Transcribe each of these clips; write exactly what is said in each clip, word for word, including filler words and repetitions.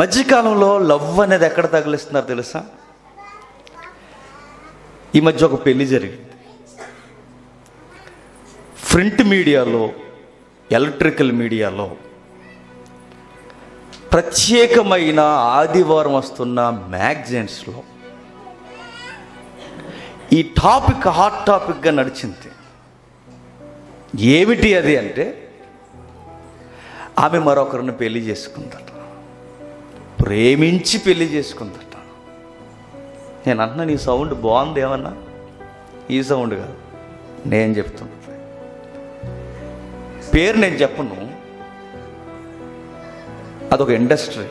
మధ్యకాలంలో లవ్ అనేది ఎక్కడ తగిలిస్తున్నారు తెలుసా? ఈ మధ్య ఒక పెళ్లి జరిగింది. ప్రింట్ మీడియాలో, ఎలక్ట్రికల్ మీడియాలో ప్రత్యేకమైన ఆదివారం వస్తున్న మ్యాగజైన్స్లో ఈ టాపిక్ హాట్ టాపిక్గా నడిచింది. ఏమిటి అది అంటే, ఆమె మరొకరిని పెళ్లి చేసుకుందట, ప్రేమించి పెళ్లి చేసుకుందట. నేను అంటున్నాను, ఈ సౌండ్ బాగుంది ఏమన్నా? ఈ సౌండ్ కాదు, నేను చెప్తున్నా. పేరు నేను చెప్పను, అదొక ఇండస్ట్రీ.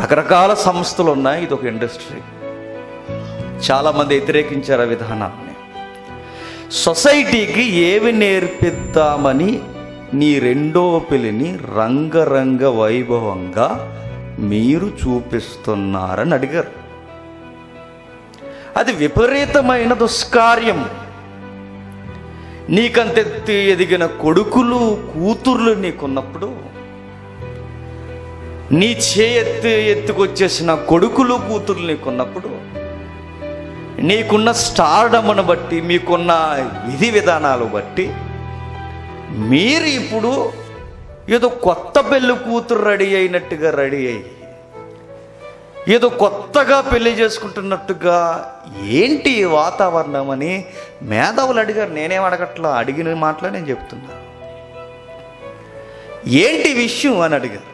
రకరకాల సంస్థలు ఉన్నాయి, ఇదొక ఇండస్ట్రీ. చాలామంది వ్యతిరేకించారు ఆ విధానాన్ని. సొసైటీకి ఏవి నేర్పిద్దామని నీ రెండో పెళ్లిని రంగరంగ వైభవంగా మీరు చూపిస్తున్నారని అడిగారు. అది విపరీతమైన దుష్కార్యం. నీకంతెత్తి ఎదిగిన కొడుకులు కూతుర్లు నీకున్నప్పుడు, నీ చేయెత్తి ఎత్తుకొచ్చేసిన కొడుకులు కూతుర్లు నీకున్నప్పుడు, నీకున్న స్టార్డమ్ను బట్టి, మీకున్న విధి విధానాలు బట్టి మీరు ఇప్పుడు ఏదో కొత్త పెళ్ళి కూతురు రెడీ అయినట్టుగా రెడీ అయ్యి, ఏదో కొత్తగా పెళ్లి చేసుకుంటున్నట్టుగా ఏంటి వాతావరణం అని మేధావులు అడిగారు. నేనేం అడగట్లా, అడిగిన మాటలో నేను చెప్తున్నా. ఏంటి విషయం అని అడిగారు.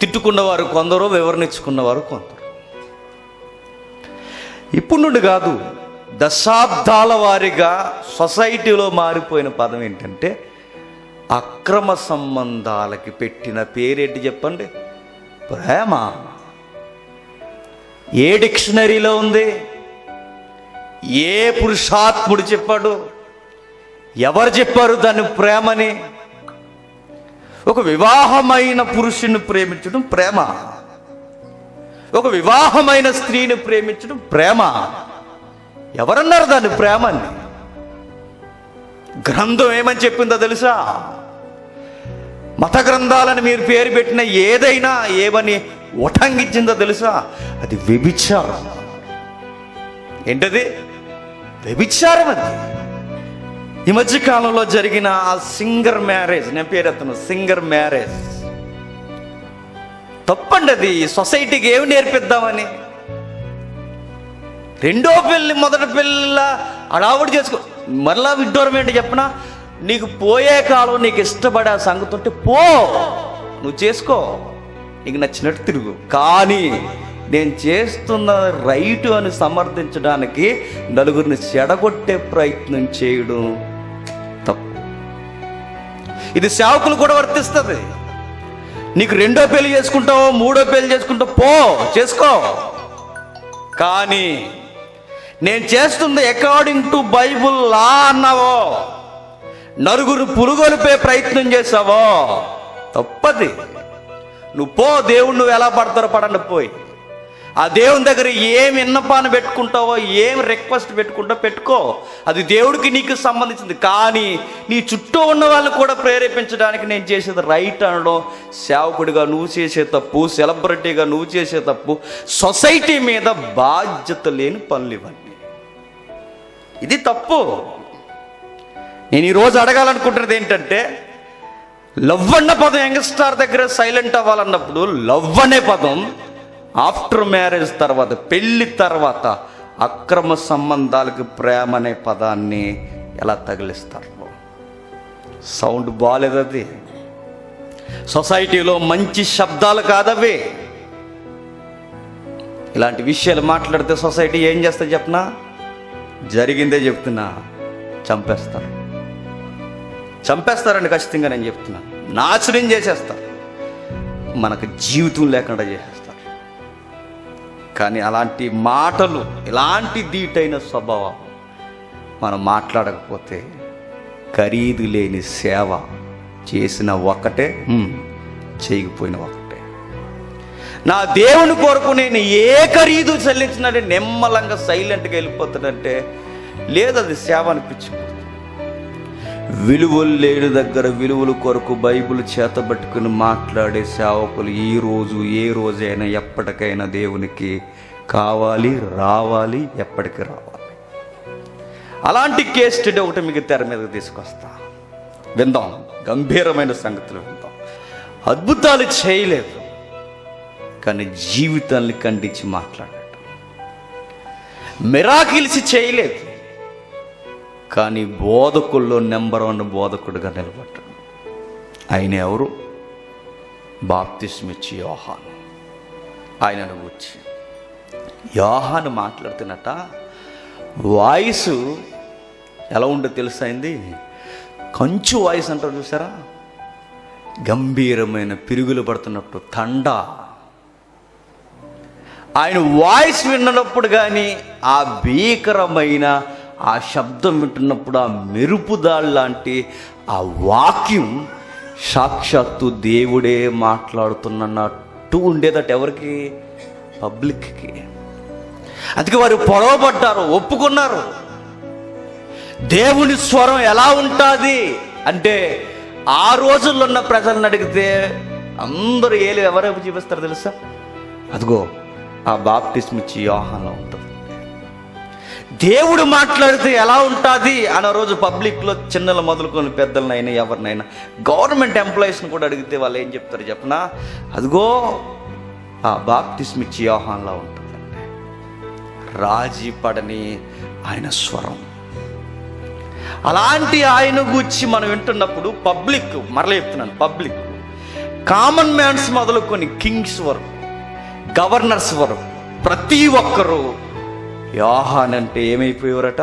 తిట్టుకున్నవారు కొందరు, వివరణించుకున్నవారు కొందరు. ఇప్పుడు నుండి కాదు, దశాబ్దాల వారిగా సొసైటీలో మారిపోయిన పదం ఏంటంటే అక్రమ సంబంధాలకి పెట్టిన పేరేంటి చెప్పండి? ప్రేమ. ఏ డిక్షనరీలో ఉంది? ఏ పురుషాత్ముడు చెప్పాడు? ఎవరు చెప్పారు దాన్ని ప్రేమని? ఒక వివాహమైన పురుషుని ప్రేమించడం ప్రేమ, ఒక వివాహమైన స్త్రీని ప్రేమించడం ప్రేమ. ఎవరన్నారు దాన్ని ప్రేమని? గ్రంథం ఏమని చెప్పిందో తెలుసా? మత గ్రంథాలను మీరు పేరు పెట్టిన ఏదైనా ఏమని ఉటంకించిందో తెలుసా? అది వ్యభిచారం. ఏంటది? వ్యభిచారం. అది ఈ మధ్యకాలంలో జరిగిన ఆ సింగర్ మ్యారేజ్, నేను పేరు ఎత్తను, సింగర్ మ్యారేజ్ తప్పండి. అది సొసైటీకి ఏమి నేర్పిద్దామని రెండో పెళ్ళి మొదటి పెళ్ళ అడావుడు చేసుకో. మరలా విడ్డూరం ఏంటి చెప్పినా, నీకు పోయే కాలం నీకు ఇష్టపడే ఆ సంగతి ఉంటే పో, నువ్వు చేసుకో, నీకు నచ్చినట్టు తిరుగు. కానీ నేను చేస్తున్న రైటు అని సమర్థించడానికి నలుగురిని చెడగొట్టే ప్రయత్నం చేయడం తప్పు. ఇది సేవకులు కూడా వర్తిస్తుంది. నీకు రెండో పెళ్లి చేసుకుంటావో మూడో పెళ్లి చేసుకుంటావు, పో, చేసుకో. కానీ నేను చేస్తుంది అకార్డింగ్ టు బైబుల్ లా అన్నావో, నలుగురు పురుగొలిపే ప్రయత్నం చేసావో తప్పది. నువ్వు పో, దేవుడు నువ్వు ఎలా పడతారో పడండి, పోయి ఆ దేవుని దగ్గర ఏం విన్నపాన్ని పెట్టుకుంటావో, ఏం రిక్వెస్ట్ పెట్టుకుంటావో పెట్టుకో, అది దేవుడికి నీకు సంబంధించింది. కానీ నీ చుట్టూ ఉన్న వాళ్ళు కూడా ప్రేరేపించడానికి నేను చేసేది రైట్ అనడం సేవకుడిగా నువ్వు చేసే తప్పు, సెలబ్రిటీగా నువ్వు చేసే తప్పు, సొసైటీ మీద బాధ్యత లేని పనులు ఇవ్వండి, ఇది తప్పు. నేను ఈరోజు అడగాలనుకుంటున్నది ఏంటంటే, లవ్ అన్న పదం యంగ్స్టార్ దగ్గర సైలెంట్ అవ్వాలన్నప్పుడు, లవ్ అనే పదం ఆఫ్టర్ మ్యారేజ్ తర్వాత, పెళ్ళి తర్వాత అక్రమ సంబంధాలకు ప్రేమ అనే పదాన్ని ఎలా తగిలిస్తారు? సౌండ్ బాగాలేదు. అది సొసైటీలో మంచి శబ్దాలు కాదవి. ఇలాంటి విషయాలు మాట్లాడితే సొసైటీ ఏం చేస్తా చెప్పనా? జరిగిందే చెప్తున్నా, చంపేస్తారు. చంపేస్తారండి ఖచ్చితంగా, నేను చెప్తున్నా. నాశనం చేసేస్తారు, మనకు జీవితం లేకుండా చేసేస్తారు. కానీ అలాంటి మాటలు, ఇలాంటి దీటైన స్వభావం మనం మాట్లాడకపోతే ఖరీదు లేని సేవ. చేసిన ఒకటే, చేయకపోయిన ఒకటే. నా దేవుని కొరకు నేను ఏ ఖరీదు చెల్లించినంటే నిమ్మలంగా సైలెంట్గా వెళ్ళిపోతాడంటే లేదు, అది సేవ అనిపించుకోదు. విలువలు లేని దగ్గర విలువలు కొరకు బైబిల్ చేతబట్టుకుని మాట్లాడే సేవకులు ఈ రోజు ఏ రోజైనా ఎప్పటికైనా దేవునికి కావాలి, రావాలి, ఎప్పటికి రావాలి. అలాంటి కేస్ స్టడీ ఒకటి మీకు తెర మీదకి తీసుకొస్తా, విందాం. గంభీరమైన సంగతులు విందాం. అద్భుతాలు చేయలేదు కానీ జీవితాన్ని ఖండించి మాట్లాడాడు. మిరాకిల్స్ చేయలేదు కానీ బోధకుల్లో నెంబర్ వన్ బోధకుడుగా నిలబడ్డాడు. ఆయన ఎవరు? బాప్తిస్మ ఇచ్చి యోహాను. ఆయనను గురించి యోహాను మాట్లాడుతున్నట వాయిస్ ఎలా ఉండో తెలుసైంది, కంచు వాయిస్ అంటారు చూసారా, గంభీరమైన పిరుగులు పడుతున్నప్పుడు తండ. ఆయన వాయిస్ విన్నప్పుడు కానీ ఆ భీకరమైన ఆ శబ్దం వింటున్నప్పుడు ఆ మెరుపుదాళ్ళు లాంటి ఆ వాక్యం సాక్షాత్తు దేవుడే మాట్లాడుతున్నట్టు ఉండేదట. ఎవరికి? పబ్లిక్కి. అందుకే వారు పొరవబడ్డారు, ఒప్పుకున్నారు. దేవుని స్వరం ఎలా ఉంటుంది అంటే ఆ రోజుల్లో ఉన్న ప్రజలను అడిగితే అందరూ ఏలు ఎవరైపు చూపిస్తారు తెలుసా, అదిగో ఆ బాప్టిస్మ ఇచ్చి యోహాను ఉంటుంది. దేవుడు మాట్లాడితే ఎలా ఉంటుంది అన్న రోజు పబ్లిక్లో చిన్నలు మొదలుకొని పెద్దలనైనా ఎవరినైనా గవర్నమెంట్ ఎంప్లాయీస్ని కూడా అడిగితే వాళ్ళు ఏం చెప్తారు చెప్పనా, అదిగో ఆ బాప్తిస్మ ఇచ్చి యోహానులా ఉంటుందండి. రాజీ పడని ఆయన స్వరం. అలాంటి ఆయన గురించి మనం వింటున్నప్పుడు పబ్లిక్, మరల చెప్తున్నాను, పబ్లిక్ కామన్ మ్యాన్స్ మొదలుకొని కింగ్స్ వరకు గవర్నర్స్ వరకు ప్రతి ఒక్కరూ యోహాన్ అంటే ఏమైపోయేవారట,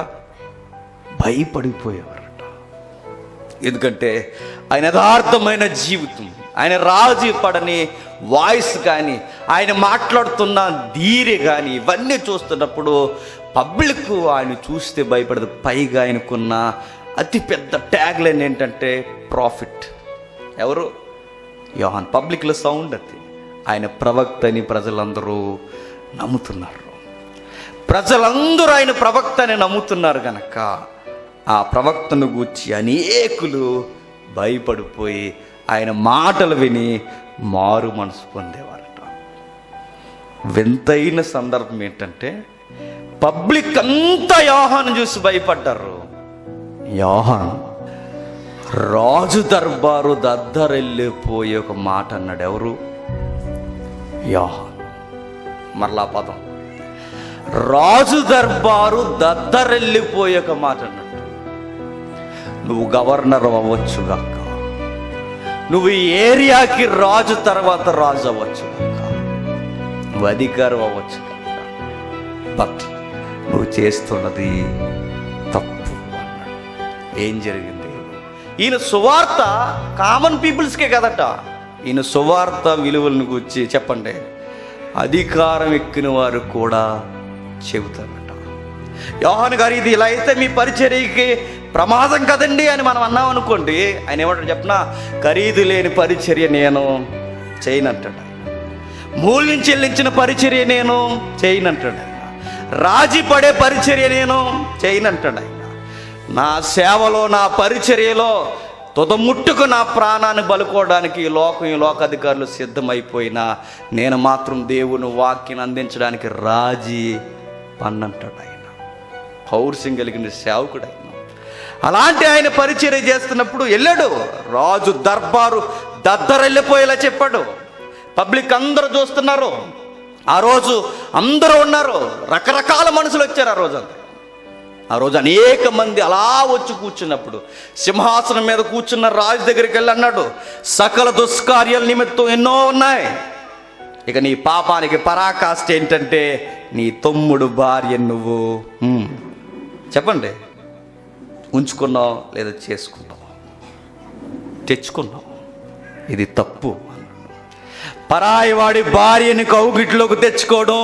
భయపడిపోయేవారట. ఎందుకంటే ఆయన యథార్థమైన జీవితం, ఆయన రాజీ పడని వాయిస్ కానీ ఆయన మాట్లాడుతున్న ధీరే కానీ ఇవన్నీ చూస్తున్నప్పుడు పబ్లిక్ ఆయన చూస్తే భయపడదు. పైగా ఆయనకున్న అతిపెద్ద ట్యాగ్ లైన్ ఏంటంటే ప్రాఫిట్. ఎవరు? యోహాన్. పబ్లిక్లో సౌండ్ అది. ఆయన ప్రవక్త అని ప్రజలందరూ నమ్ముతున్నారు, ప్రజలందరూ ఆయన ప్రవక్త అని నమ్ముతున్నారు కనుక ఆ ప్రవక్తను గూర్చి అనేకులు భయపడిపోయి ఆయన మాటలు విని మారు మనసు పొందేవారట. వింతైన సందర్భం ఏంటంటే పబ్లిక్ అంతా యోహాను చూసి భయపడ్డారు. యోహాను రాజు దర్బారు దద్దరెళ్ళిపోయే ఒక మాట అన్నాడు. ఎవరు? యోహాను. మరలా పదం, రాజు దర్బారు దద్దరెళ్ళిపోయే ఒక మాట అన్నట్టు. నువ్వు గవర్నర్ అవ్వచ్చు గాక, నువ్వు ఈ ఏరియాకి రాజు తర్వాత రాజు అవ్వచ్చు గాక, నువ్వు అధికారం అవ్వచ్చు గాక, బట్ నువ్వు చేస్తున్నది తప్పు. ఏం జరిగింది? ఈయన సువార్త కామన్ పీపుల్స్కే కదట. ఈయన సువార్త విలువలను గురించి చెప్పండి అధికారం ఎక్కిన వారు కూడా చెబుతారట. యోహాను గారు ఇది ఇలా అయితే మీ పరిచర్యకి ప్రమాదం కదండి అని మనం అన్నాం అనుకోండి, ఆయన ఏమంటాడు చెప్పినా, ఖరీదు లేని పరిచర్య నేను చేయనంటాడు. మూల్యం చెల్లించిన పరిచర్య నేను చేయనంటాడు. ఆయన రాజీ పడే పరిచర్య నేను చేయనంటాడు. ఆయన నా సేవలో నా పరిచర్యలో తొదముట్టుకు నా ప్రాణాన్ని బలుకోవడానికి ఈ లోకం ఈ లోకాధికారులు సిద్ధమైపోయినా నేను మాత్రం దేవుని వాక్యాన్ని అందించడానికి రాజీ పన్నంటాడు. ఆయన పౌరుషం కలిగిన సేవకుడు. ఆయన అలాంటి ఆయన పరిచర్య చేస్తున్నప్పుడు వెళ్ళాడు, రాజు దర్బారు దద్దరెళ్ళిపోయేలా చెప్పాడు. పబ్లిక్ అందరూ చూస్తున్నారు, ఆ రోజు అందరూ ఉన్నారు, రకరకాల మనుషులు వచ్చారు. ఆ రోజు అంతా ఆ రోజు అనేక మంది అలా వచ్చి కూర్చున్నప్పుడు సింహాసనం మీద కూర్చున్న రాజు దగ్గరికి వెళ్ళి అన్నాడు, సకల దుష్కార్యాల నిమిత్తం ఎన్నో ఉన్నాయి, ఇక నీ పాపానికి పరాకాష్ఠ ఏంటంటే నీ తమ్ముడు భార్య నువ్వు చెప్పండి ఉంచుకున్నావు లేదా చేసుకున్నావు తెచ్చుకున్నావు, ఇది తప్పు. పరాయి వాడి భార్యని కౌగిట్లోకి తెచ్చుకోవడం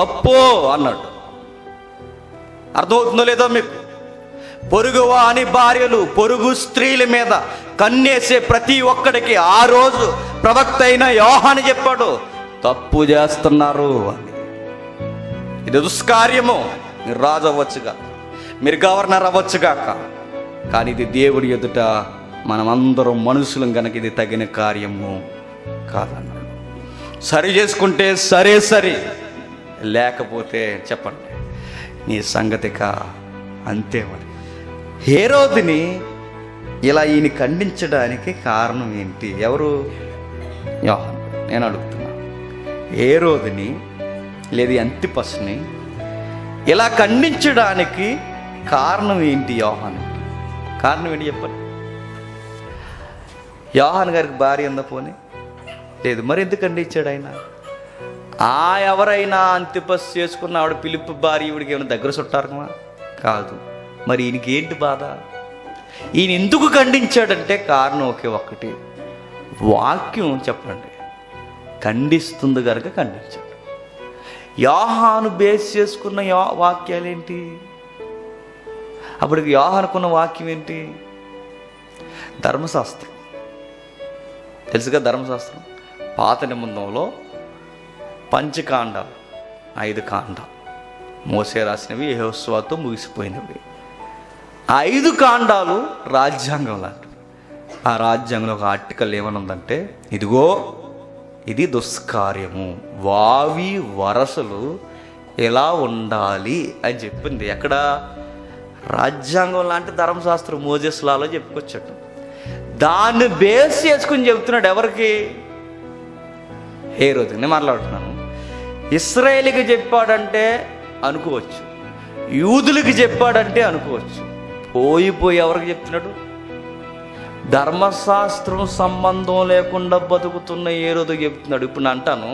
తప్పు అన్నాడు. అర్థమవుతుందో లేదో మీకు? పొరుగువా అని భార్యలు పొరుగు స్త్రీల మీద కన్నేసే ప్రతి ఒక్కడికి ఆ రోజు ప్రవక్త అయిన యోహాను చెప్పాడు తప్పు చేస్తున్నారు అని. ఇది దుష్కార్యము. మీరు రాజు అవ్వచ్చు కాక, మీరు గవర్నర్ అవ్వచ్చు కాక, కానీ ఇది దేవుడి ఎదుట మనమందరం మనుషులం గనక ఇది తగిన కార్యము కాదన్నాడు. సరి చేసుకుంటే సరే సరి, లేకపోతే చెప్పండి నీ సంగతిక అంతే. మరి హేరోదుని ఇలా ఈయన ఖండించడానికి కారణం ఏంటి? ఎవరు? యోహాను. నేను అడుగుతున్నా, హేరోదుని లేదా అంతిపస్ని ఇలా ఖండించడానికి కారణం ఏంటి? యోహాను కారణం ఏంటి చెప్పండి? యోహాను గారికి భార్య ఉందా? పోనీ లేదు. మరి ఎందుకు ఖండించాడు ఆయన? ఆ ఎవరైనా అంతిపస్ చేసుకున్న ఆవిడ పిలుపు భార్య ఈవిడికి ఏమైనా దగ్గర చుట్టారమా? కాదు. మరి ఈయనకి ఏంటి బాధ? ఈయన ఎందుకు ఖండించాడంటే కారణం ఒకే ఒక్కటి, వాక్యం చెప్పండి ఖండిస్తుంది కనుక ఖండించాడు. యోహాను బేస్ చేసుకున్న యో వాక్యాలేంటి? అప్పటికి యోహానుకున్న వాక్యం ఏంటి? ధర్మశాస్త్రం తెలుసుగా. ధర్మశాస్త్రం పాత నిబంధనలో పంచకాండాలు, ఐదు కాండాలు మోసే రాసినవి, యెహోషువతో ముగిసిపోయినవి. ఐదు కాండాలు రాజ్యాంగం లాంటివి. ఆ రాజ్యాంగంలో ఒక ఆర్టికల్ ఏమైనా ఉందంటే, ఇదిగో ఇది దుష్కార్యము, వావి వరసలు ఎలా ఉండాలి అని చెప్పింది. ఎక్కడ? రాజ్యాంగం లాంటి ధర్మశాస్త్రం మోజెస్ లాలో చెప్పుకొచ్చాడు. దాన్ని బేస్ చేసుకుని చెబుతున్నాడు ఎవరికి? హేరోదు. నేను మాట్లాడుతున్నాను. ఇస్రాయేల్కి చెప్పాడంటే అనుకోవచ్చు, యూదులకి చెప్పాడంటే అనుకోవచ్చు, పోయిపోయి ఎవరికి చెప్తున్నాడు? ధర్మశాస్త్రం సంబంధం లేకుండా బతుకుతున్న హేరోదు చెప్తున్నాడు. ఇప్పుడు నేను అంటాను,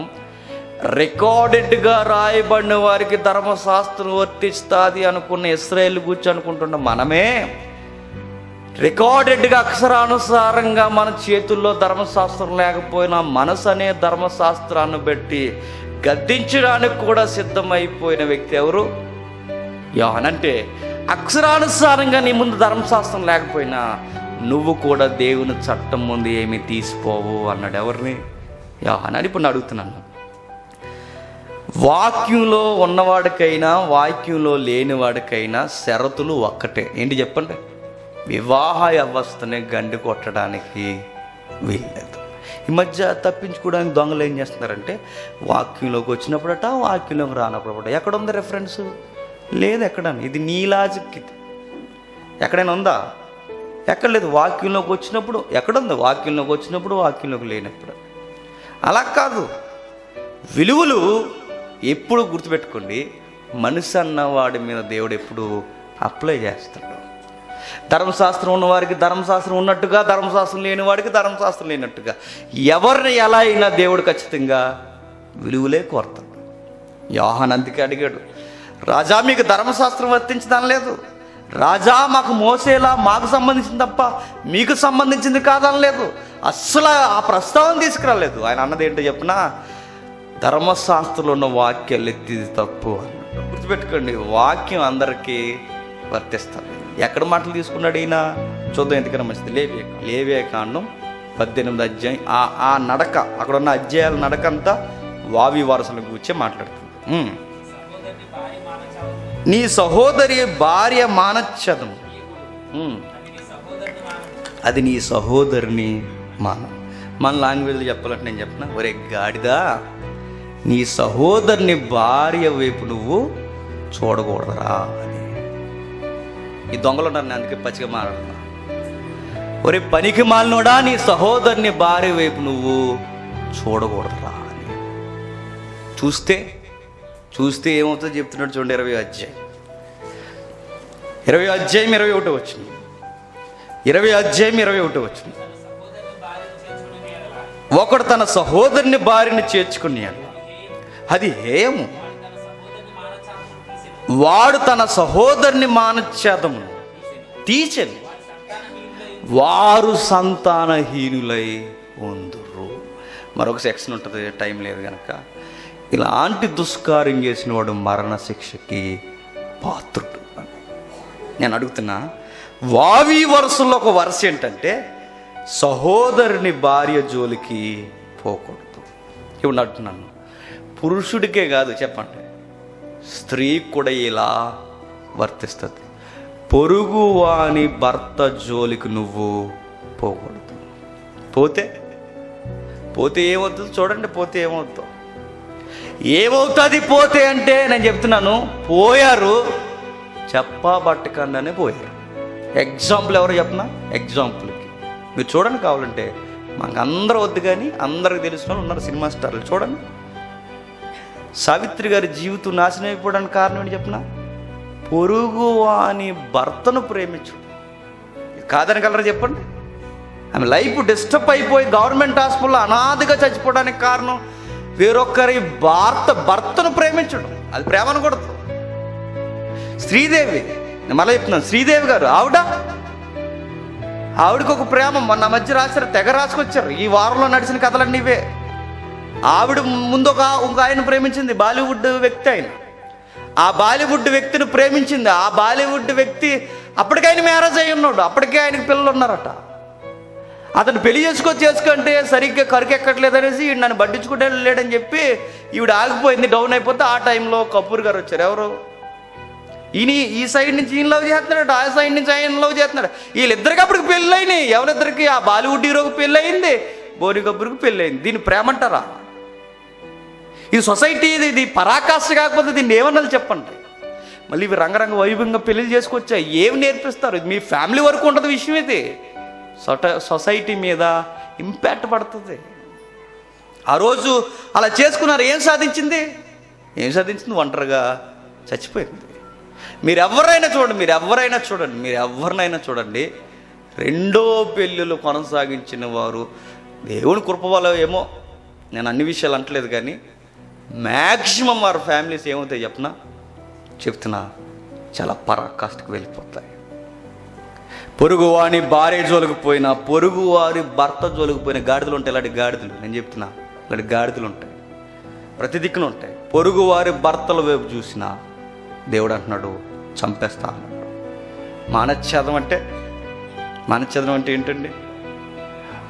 రికార్డెడ్గా రాయబడిన వారికి ధర్మశాస్త్రం వర్తిస్తుంది అనుకున్న ఇస్రాయేల్ గురించి అనుకుంటున్న మనమే రికార్డెడ్గా అక్షరానుసారంగా మన చేతుల్లో ధర్మశాస్త్రం లేకపోయినా మనసు అనే ధర్మశాస్త్రాన్ని బట్టి గద్దించడానికి కూడా సిద్ధమైపోయిన వ్యక్తి ఎవరు? యోహాను. అంటే అక్షరానుసారంగా నీ ముందు ధర్మశాస్త్రం లేకపోయినా నువ్వు కూడా దేవుని చట్టం ముందు ఏమీ తీసిపోవు అన్నాడు. ఎవరిని? యోహాను. అని ఇప్పుడు అడుగుతున్నాను, వాక్యంలో ఉన్నవాడికైనా వాక్యంలో లేనివాడికైనా షరతులు ఒక్కటే. ఏంటి చెప్పండి? వివాహ వ్యవస్థని గండి కొట్టడానికి వీల్లేదు. ఈ మధ్య తప్పించుకోవడానికి దొంగలు ఏం చేస్తున్నారంటే, వాక్యంలోకి వచ్చినప్పుడట వాక్యంలోకి రానప్పుడట. ఎక్కడ ఉంది రెఫరెన్స్? లేదు ఎక్కడ. ఇది నీ లాజిక్. ఇది ఎక్కడైనా ఉందా? ఎక్కడ లేదు. వాక్యంలోకి వచ్చినప్పుడు ఎక్కడుంది? వాక్యంలోకి వచ్చినప్పుడు, వాక్యంలోకి లేనప్పుడు. అలా కాదు. విలువలు ఎప్పుడు గుర్తుపెట్టుకోండి, మనిషి అన్నవాడి మీద దేవుడు ఎప్పుడు అప్లై చేస్తాడు. ధర్మశాస్త్రం ఉన్నవారికి ధర్మశాస్త్రం ఉన్నట్టుగా, ధర్మశాస్త్రం లేనివాడికి ధర్మశాస్త్రం లేనట్టుగా. ఎవరిని ఎలా అయినా దేవుడు ఖచ్చితంగా విలువలే కోరుతాడు. యోహాను అందుకే అడిగాడు, రాజా మీకు ధర్మశాస్త్రం వర్తించడం లేదు, రాజా మాకు మోసేలా మాకు సంబంధించింది తప్ప మీకు సంబంధించింది కాదని లేదు. అస్సలు ఆ ప్రస్తావన తీసుకురాలేదు. ఆయన అన్నది ఏంటో చెప్పినా, ధర్మశాస్త్రంలో ఉన్న వాక్యాలు ఎత్తిది తప్పు అన్నాడు. గుర్తుపెట్టుకోండి, వాక్యం అందరికీ వర్తిస్తారు. ఎక్కడ మాటలు తీసుకున్నాడు ఈయన? చూద్దాం ఎందుకన్నా మంచిది. లేవే లేవే కాండం పద్దెనిమిది అధ్యాయం. ఆ ఆ నడక, అక్కడ ఉన్న అధ్యాయాల నడక అంతా వావి వారసుల గురించే మాట్లాడుతుంది. నీ సహోదరి భార్య మానచ్చదు, అది నీ సహోదరిని మాన. మన లాంగ్వేజ్లో చెప్పాలంటే నేను చెప్పిన, ఒరే గాడిదా నీ సహోదరిని భార్య వైపు నువ్వు చూడకూడదురా అని. ఈ దొంగలు ఉన్నారు, నేను అందుకే పచ్చిగా మాట్లాడుతున్నా. ఒరే పనికి మాలినోడా నీ సహోదరిని భార్య వైపు నువ్వు చూడకూడదురా అని. చూస్తే చూస్తే ఏమవుతుందో చెప్తున్నాడు. చూడండి, ఇరవై అధ్యాయం ఇరవై అధ్యాయం ఇరవై ఒకటి వచ్చింది ఇరవై అధ్యాయం ఇరవై ఒకటి వచ్చింది ఒకడు తన సహోదరుని భార్యను చేర్చుకున్నాడు, అది హేయము. వాడు తన సహోదరుని మానచ్ఛేదము తీర్చను, వారు సంతానహీనులై ఉందురు. మరొక సెక్షన్ ఉంటుంది, టైం లేదు కనుక. ఇలాంటి దుష్కార్యం చేసిన వాడు మరణశిక్షకి పాత్రుడు. నేను అడుగుతున్నా, వావి వరుసలో ఒక వరుస ఏంటంటే సహోదరుని భార్య జోలికి పోకూడదు. ఇప్పుడు అడుగుతున్నాను, పురుషుడికే కాదు చెప్పండి, స్త్రీ కూడా ఇలా వర్తిస్తుంది. పొరుగువాని భర్త జోలికి నువ్వు పోకూడదు. పోతే పోతే ఏమవుతుంది చూడండి, పోతే ఏమవుతావు ఏమవుతుంది పోతే అంటే నేను చెప్తున్నాను పోయారు చెప్పబట్టకుండానే పోయారు. ఎగ్జాంపుల్ ఎవరు చెప్పనా, ఎగ్జాంపుల్కి మీరు చూడండి కావాలంటే, మాకు అందరూ వద్దు కానీ అందరికి తెలిసిన వాళ్ళు ఉన్నారు సినిమా స్టార్లు. చూడండి సావిత్రి గారి జీవితం నాశనం అయిపోవడానికి కారణం ఏంటి చెప్పనా, పొరుగువాని భర్తను ప్రేమించు. కాదనగలరా చెప్పండి, ఆమె లైఫ్ డిస్టర్బ్ అయిపోయి గవర్నమెంట్ హాస్పిటల్లో అనాథగా చచ్చిపోవడానికి కారణం వేరొకరి భర్త భర్తను ప్రేమించడం, అది ప్రేమ అనకూడదు. శ్రీదేవి, నేను మళ్ళీ చెప్తున్నాను, శ్రీదేవి గారు ఆవిడ ఆవిడకు ఒక ప్రేమ మొన్న మధ్య రాశారు, తెగ రాసుకొచ్చారు, ఈ వారంలో నడిచిన కథలన్నీ ఇవే. ఆవిడ ముందు ఒక ఇంకో ఆయన ప్రేమించింది, బాలీవుడ్ వ్యక్తి ఆయన, ఆ బాలీవుడ్ వ్యక్తిని ప్రేమించింది, ఆ బాలీవుడ్ వ్యక్తి అప్పటికే ఆయన మ్యారేజ్ అయి ఉన్నాడు, అప్పటికే ఆయనకి పిల్లలు ఉన్నారట. అతను పెళ్లి చేసుకో చేసుకుంటే సరిగ్గా కరుకు ఎక్కట్లేదనేసి ఈవిడ నన్ను పట్టించుకుంటే లేడని చెప్పి ఈవిడ ఆగిపోయింది, డౌన్ అయిపోతే ఆ టైంలో కపూర్ గారు వచ్చారు. ఎవరు ఈయన, ఈ సైడ్ నుంచి ఈయన లవ్ చేస్తున్నాడు, ఆ సైడ్ నుంచి ఆయన లవ్ చేస్తున్నాడు, వీళ్ళిద్దరికి అప్పటికి పెళ్ళైనాయి. ఎవరిద్దరికి, ఆ బాలీవుడ్ హీరోకి పెళ్ళయింది, బోని కపూర్కి పెళ్ళయింది. దీన్ని ప్రేమ అంటారా? ఈ సొసైటీ ఇది, ఇది పరాకాష్ట కాకపోతే దీన్ని ఏమన్నా చెప్పండి. మళ్ళీ ఇవి రంగరంగ వైభవంగా పెళ్ళిళ్ళు చేసుకొచ్చా, ఏమి నేర్పిస్తారు? మీ ఫ్యామిలీ వరకు ఉంటుంది విషయం, ఇది సొసైటీ మీద ఇంపాక్ట్ పడుతుంది. ఆ రోజు అలా చేసుకున్నారు, ఏం సాధించింది? ఏం సాధించింది? ఒంటరిగా చచ్చిపోయింది. మీరు ఎవరైనా చూడండి, మీరు ఎవరైనా చూడండి మీరు ఎవరినైనా చూడండి, రెండో పెళ్ళిళ్ళు కొనసాగించిన వారు దేవుని కృప వల్ల ఏమో, నేను అన్ని విషయాలు అంటలేదు కానీ మ్యాక్సిమం వారి ఫ్యామిలీస్ ఏమవుతాయి చెప్పినా చెప్తున్నా చాలా పరాకాష్ఠకి వెళ్ళిపోతాయి. పొరుగువాని భార్య జోలికి పోయినా, పొరుగువారి భర్త జోలికి పోయిన గాడిదలు ఉంటాయి. ఇలాంటి గాడిదలు నేను చెప్తున్నా, ఇలాంటి గాడిదలు ఉంటాయి, ప్రతి దిక్కున ఉంటాయి. పొరుగువారి భర్తల వైపు చూసినా దేవుడు అంటున్నాడు చంపేస్తా అన్నాడు. మానచ్ఛేదం అంటే, మానచ్ఛేదం అంటే ఏంటండి,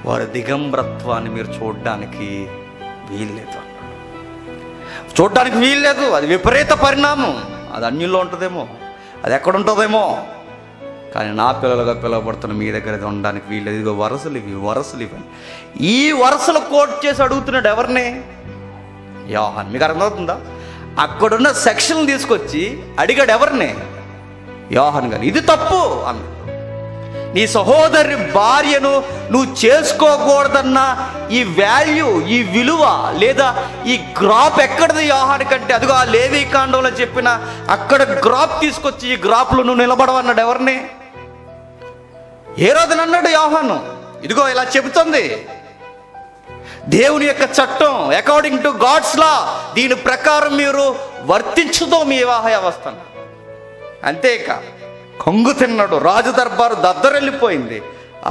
వారి దిగంబరత్వాన్ని మీరు చూడడానికి వీల్లేదు అన్నాడు. చూడడానికి వీల్లేదు, అది విపరీత పరిణామం, అది అన్యుల్లో ఉంటుందేమో, అది ఎక్కడ ఉంటుందేమో, కానీ నా పిల్లలుగా పిలవబడుతున్న మీ దగ్గర అది ఉండడానికి వీల్లేదు. ఇదిగో వరసలు, ఇవి వరసలు, ఇవి ఈ వరసలు కోట్ చేసి అడుగుతున్నాడు. ఎవరిని? యోహాన్. మీకు అర్థమవుతుందా? అక్కడున్న సెక్షన్ తీసుకొచ్చి అడిగాడు ఎవరిని? యోహాన్ గారు. ఇది తప్పు అన్నాడు. నీ సహోదరి భార్యను నువ్వు చేసుకోకూడదన్న ఈ వాల్యూ, ఈ విలువ లేదా ఈ గ్రాప్ ఎక్కడిది యోహాన్ కంటే? అదిగో ఆ లేవీ కాండంలో చెప్పిన అక్కడ గ్రాప్ తీసుకొచ్చి ఈ గ్రాప్లో నువ్వు నిలబడవన్నాడు. ఎవరిని? ఏ రోజున అన్నాడు యోహాను? ఇదిగో ఇలా చెబుతుంది దేవుని యొక్క చట్టం, అకార్డింగ్ టు గాడ్స్ లా, దీని ప్రకారం మీరు వర్తించుతో మీ వివాహ అవస్థను. అంతేకా కంగు తిన్నాడు, రాజు దర్బారు దద్దరెళ్ళిపోయింది.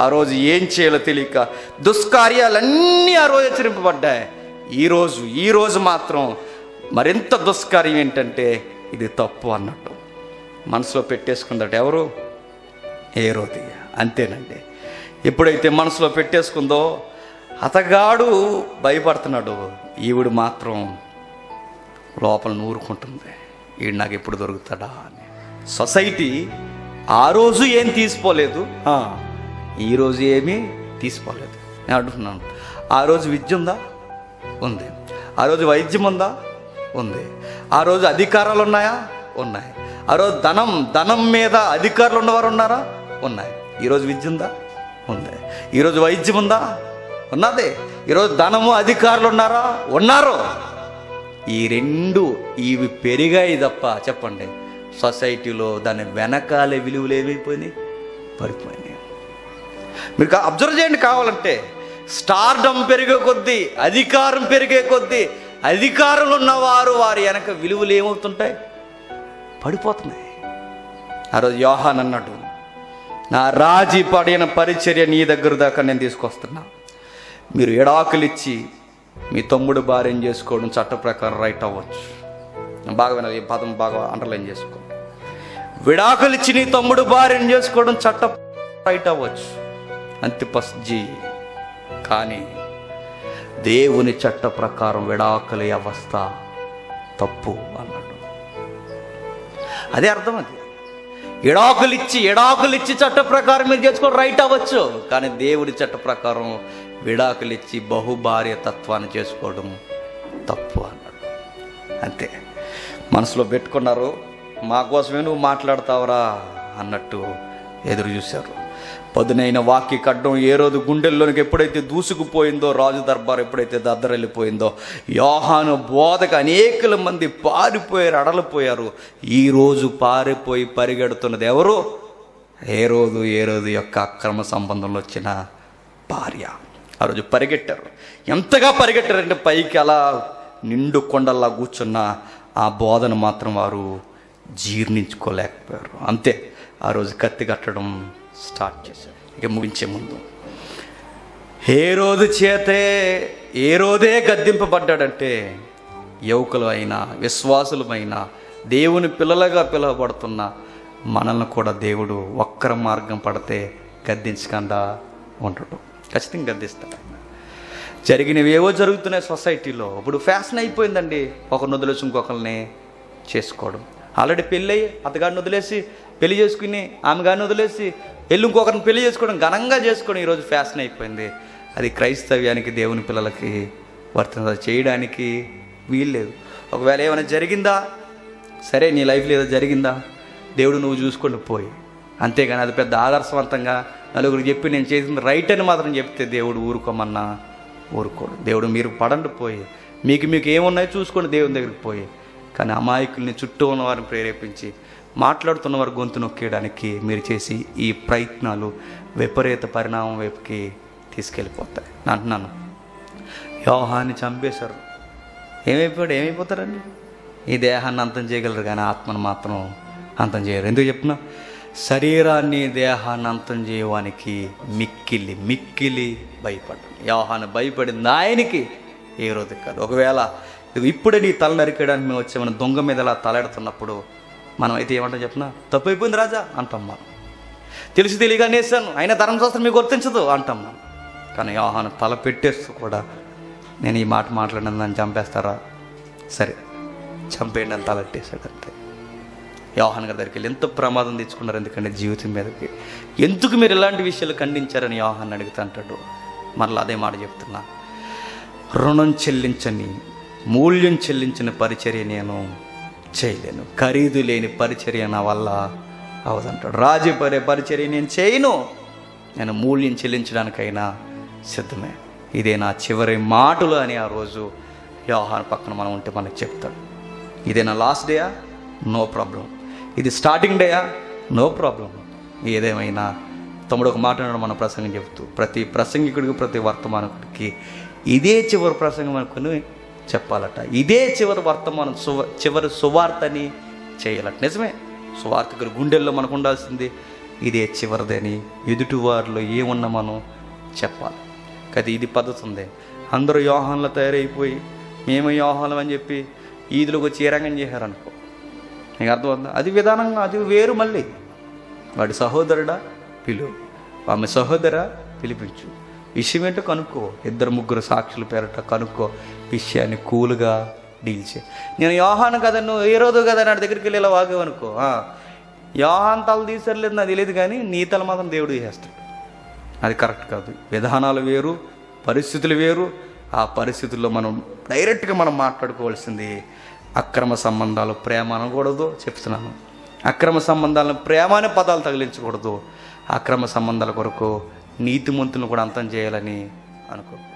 ఆ రోజు ఏం చేయాలో తెలియక దుష్కార్యాలన్నీ ఆ రోజు హెచ్చరింపబడ్డాయి. ఈరోజు ఈరోజు మాత్రం మరింత దుష్కార్యం ఏంటంటే ఇది తప్పు అన్నట్టు మనసులో పెట్టేసుకుందట. ఎవరు? హేరోది. అంతేనండి, ఎప్పుడైతే మనసులో పెట్టేసుకుందో అతగాడు భయపడుతున్నాడు, ఈవిడు మాత్రం లోపల నూరుకుంటుంది, ఈడు నాకు ఎప్పుడు దొరుకుతాడా అని. సొసైటీ ఆ రోజు ఏం తీసుకోలేదు, ఈరోజు ఏమీ తీసుకోలేదు. నేను అంటున్నాను, ఆ రోజు విద్య ఉందా? ఉంది. ఆ రోజు వైద్యం ఉందా? ఉంది. ఆ రోజు అధికారాలు ఉన్నాయా? ఉన్నాయి. ఆ రోజు ధనం, ధనం మీద అధికారులు ఉన్నవారు ఉన్నారా? ఉన్నాయి. ఈరోజు విద్య ఉందా? ఉంది. ఈరోజు వైద్యం ఉందా? ఉన్నది. ఈరోజు ధనము, అధికారులు ఉన్నారా? ఉన్నారు. ఈ రెండు ఇవి పెరిగాయి తప్ప చెప్పండి సొసైటీలో దాని వెనకాలే విలువలు ఏమైపోయినాయి, పడిపోయినాయి. మీరు అబ్జర్వ్ చేయండి కావాలంటే, స్టార్డమ్ పెరిగే కొద్దీ, అధికారం పెరిగే కొద్దీ, అధికారులు ఉన్నవారు వారి వెనక విలువలు ఏమవుతుంటాయి, పడిపోతున్నాయి. ఆ రోజు యోహాన్ అన్నాడు, నా రాజీ పడిన పరిచర్య నీ దగ్గర దాకా నేను తీసుకొస్తున్నా. మీరు ఎడాకులిచ్చి మీ తమ్ముడు భార్యను చేసుకోవడం చట్ట ప్రకారం రైట్ అవ్వచ్చు. బాగా వినాలి, పదం బాగా అండర్లైన్ చేసుకో. విడాకులు ఇచ్చి నీ తమ్ముడు భార్యను చేసుకోవడం చట్ట రైట్ అవ్వచ్చు, అంతి పస్ జీ. కానీ దేవుని చట్ట ప్రకారం విడాకుల అవస్థ తప్పు అన్నాడు. అదే అర్థం. అది విడాకులిచ్చి విడాకులిచ్చి చట్ట ప్రకారం మీరు చేసుకొని రైట్ అవ్వచ్చు, కానీ దేవుడి చట్ట ప్రకారం విడాకులిచ్చి బహుభార్య తత్వాన్ని చేసుకోవడం తప్పు అన్నాడు. అంతే మనసులో పెట్టుకున్నారు. మా కోసమే నువ్వు మాట్లాడతావురా అన్నట్టు ఎదురు చూశారు. పదునైన వాక్య కడ్డం ఏ రోజు గుండెల్లోనికి ఎప్పుడైతే దూసుకుపోయిందో, రాజు దర్బార్ ఎప్పుడైతే దద్దరెళ్ళిపోయిందో, యోహాను బోధకు అనేకల మంది పారిపోయారు, అడలిపోయారు. ఈరోజు పారిపోయి పరిగెడుతున్నది ఎవరు? ఏ రోజు ఏ రోజు యొక్క అక్రమ సంబంధంలో వచ్చిన భార్య. ఆ రోజు పరిగెట్టారు. ఎంతగా పరిగెట్టారంటే పైకి అలా నిండు కొండల్లా కూర్చున్న ఆ బోధన మాత్రం వారు జీర్ణించుకోలేకపోయారు. అంతే ఆ రోజు కత్తి కట్టడం స్టార్ట్ చేశారు. ఇక ముగించే ముందు ఏ రోజు చేతే ఏ రోజే గద్దింపబడ్డాడంటే, యువకులు అయినా విశ్వాసులమైనా దేవుని పిల్లలుగా పిలువబడుతున్న మనల్ని కూడా దేవుడు ఒక్కర మార్గం పడితే గద్దించకుండా ఉండడు. ఖచ్చితంగా గద్దిస్తాడు. జరిగినవి ఏవో జరుగుతున్నాయి సొసైటీలో. ఇప్పుడు ఫ్యాషన్ అయిపోయిందండి ఒకరిని వదిలేసి ఇంకొకరిని చేసుకోవడం. ఆల్రెడీ పెళ్ళి అతగాడిని వదిలేసి పెళ్లి చేసుకుని ఆమె గారిని వదిలేసి వెళ్ళి ఇంకొకరిని పెళ్లి చేసుకోవడం, ఘనంగా చేసుకోవడం ఈరోజు ఫ్యాషన్ అయిపోయింది. అది క్రైస్తవ్యానికి దేవుని పిల్లలకి వర్తన చేయడానికి వీల్లేదు. ఒకవేళ ఏమైనా జరిగిందా సరే, నీ లైఫ్లో ఏదో జరిగిందా దేవుడు నువ్వు చూసుకొని పోయి, అంతేగాని అది పెద్ద ఆదర్శవంతంగా నలుగురు చెప్పి నేను చేసింది రైట్ అని మాత్రం చెప్తే దేవుడు ఊరుకోమన్నా ఊరుకోడు. దేవుడు మీరు పడండి పోయి, మీకు మీకు ఏమున్నాయో చూసుకోండి దేవుని దగ్గరికి పోయి. కానీ అమాయకుల్ని చుట్టూ ఉన్న వారిని ప్రేరేపించి మాట్లాడుతున్న వారి గొంతు నొక్కేయడానికి మీరు చేసి ఈ ప్రయత్నాలు విపరీత పరిణామం వైపుకి తీసుకెళ్ళిపోతాయి అంటున్నాను. యోహాన్ని చంపేశారు. ఏమైపోయాడు? ఏమైపోతారండి? ఈ దేహాన్ని అంతం చేయగలరు కానీ ఆత్మను మాత్రం అంతం చేయరు. ఎందుకు చెప్తున్నా? శరీరాన్ని దేహాన్ని అంతం చేయడానికి మిక్కిలి మిక్కిలి భయపడ్డాడు. యోహాను భయపడింది ఆయనకి ఏ రోజు కాదు. ఒకవేళ ఇప్పుడే నీ తల నరికేయడానికి మేము వచ్చామని దొంగ మీద అలా తలాడుతున్నప్పుడు మనం అయితే ఏమంటాం చెప్పినా? తప్పు అయిపోయింది రాజా అంటాం మనం. తెలిసి తెలియగా నేసాను, అయినా ధర్మశాస్త్రం మీకు వర్తించదు అంటాం మనం. కానీ యోహాను తల పెట్టేస్తూ కూడా నేను ఈ మాట మాట్లాడిన దాన్ని చంపేస్తారా, సరే చంపేయండి అని తలెట్టేశాడు. అంతే యోహాన్ గారి దగ్గరికి వెళ్ళి ఎంత ప్రమాదం తెచ్చుకున్నారు ఎందుకంటే జీవితం మీదకి. ఎందుకు మీరు ఇలాంటి విషయాలు ఖండించారని యోహాన్ అడుగుతా అంటాడు. మరలా అదే మాట చెప్తున్నా, రుణం చెల్లించని మూల్యం చెల్లించిన పరిచర్య నేను చేయలేను, ఖరీదు లేని పరిచర్య నా వల్ల అవదంటాడు. రాజీ పడే పరిచర్య నేను చేయను, నేను మూల్యం చెల్లించడానికైనా సిద్ధమే. ఇదే నా చివరి మాటలు అని ఆ రోజు యోహాను పక్కన మనం ఉంటే మనకు చెప్తాడు. ఇదే నా లాస్ట్ డేయా? No problem. ఇది స్టార్టింగ్ డేయా? No problem. ఏదేమైనా తమ్ముడు ఒక మాట అన్నాడు మన ప్రసంగం చెబుతూ, ప్రతి ప్రసంగికుడికి ప్రతి వర్తమానకుడికి ఇదే చివరి ప్రసంగం అనుకుని చెప్పాలట, ఇదే చివరి వర్తమానం, సువ చివరి సువార్తని చేయాలట. నిజమే, సువార్తకులు గుండెల్లో మనకు ఉండాల్సింది ఇదే చివరిదని ఎదుటివారిలో ఏమున్నా మనం చెప్పాలి కదా. ఇది పద్ధతి ఉంది. అందరూ యోహాన్లు తయారైపోయి మేము యోహాన్లు అని చెప్పి ఈదులోకి వచ్చి ఏ రంగం చేశారనుకో, నీకు అర్థమవుతుందా? అది విధానంగా అది వేరు. మళ్ళీ వాడి సహోదరుడా పిలువు, ఆమె సహోదరా పిలిపించు, విషయం ఏంటో కనుక్కో, ఇద్దరు ముగ్గురు సాక్షులు పేరట కనుక్కో, విషయాన్ని కూల్గా డీల్ చేయి. నేను యోహాను కదా, నువ్వు ఏ రోజు కదా నా దగ్గరికి వెళ్ళి ఇలా వాగేవనుకో, యోహాన్ తల తీసర్లేదు నాకు తెలియదు కానీ నీ తల మాత్రం దేవుడు చేస్తాడు. అది కరెక్ట్ కాదు. విధానాలు వేరు, పరిస్థితులు వేరు. ఆ పరిస్థితుల్లో మనం డైరెక్ట్గా మనం మాట్లాడుకోవాల్సింది అక్రమ సంబంధాలు ప్రేమ అనకూడదు. చెప్తున్నాను, అక్రమ సంబంధాలను ప్రేమ అనే పదాలు తగిలించకూడదు. అక్రమ సంబంధాల కొరకు నీతిమంతులను కూడా అంతం చేయాలని అనుకో.